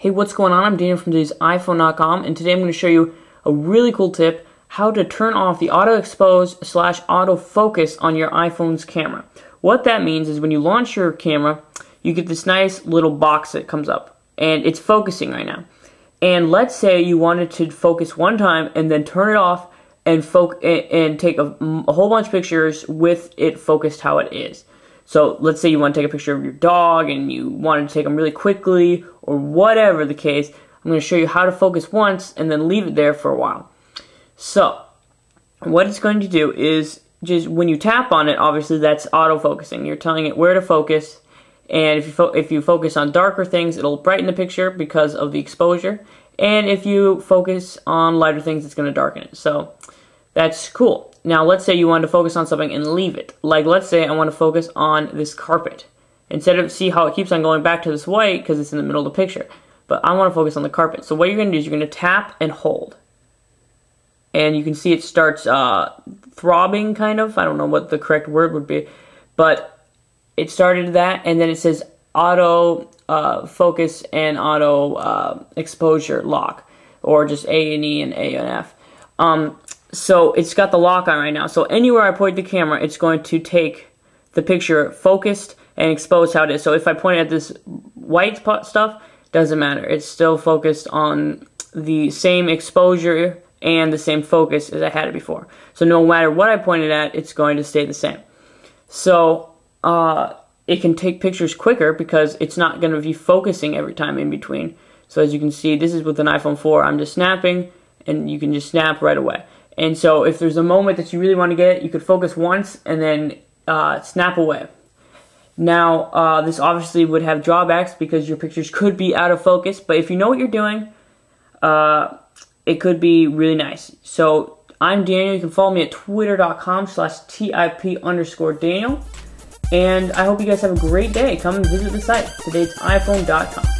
Hey, what's going on? I'm Daniel from today's iPhone.com, and today I'm going to show you a really cool tip how to turn off the auto expose / auto focus on your iPhone's camera. What that means is when you launch your camera, you get this nice little box that comes up, and it's focusing right now. And let's say you wanted to focus one time and then turn it off and take a whole bunch of pictures with it focused how it is. So let's say you want to take a picture of your dog and you wanted to take them really quickly or whatever the case. I'm going to show you how to focus once and then leave it there for a while. So what it's going to do is just when you tap on it, obviously that's auto-focusing. You're telling it where to focus, and if you focus on darker things, it'll brighten the picture because of the exposure. And if you focus on lighter things, it's going to darken it. So that's cool. Now, let's say you want to focus on something and leave it. Like, let's say I want to focus on this carpet. Instead of, see how it keeps on going back to this white because it's in the middle of the picture. But I want to focus on the carpet. So what you're going to do is you're going to tap and hold. And you can see it starts throbbing, kind of. I don't know what the correct word would be. But it started that, and then it says auto focus and auto exposure lock. Or just A and E and A and F. So it's got the lock on right now. So anywhere I point the camera, it's going to take the picture focused and expose how it is. So if I point at this white stuff, doesn't matter. It's still focused on the same exposure and the same focus as I had it before. So no matter what I pointed at, it's going to stay the same. So it can take pictures quicker because it's not going to be focusing every time in between. So as you can see, this is with an iPhone 4. I'm just snapping, and you can just snap right away. And so if there's a moment that you really want to get, you could focus once and then snap away. Now, this obviously would have drawbacks because your pictures could be out of focus, but if you know what you're doing, it could be really nice. So I'm Daniel. You can follow me at twitter.com/TIP_Daniel. And I hope you guys have a great day. Come visit the site. Today's iPhone.com.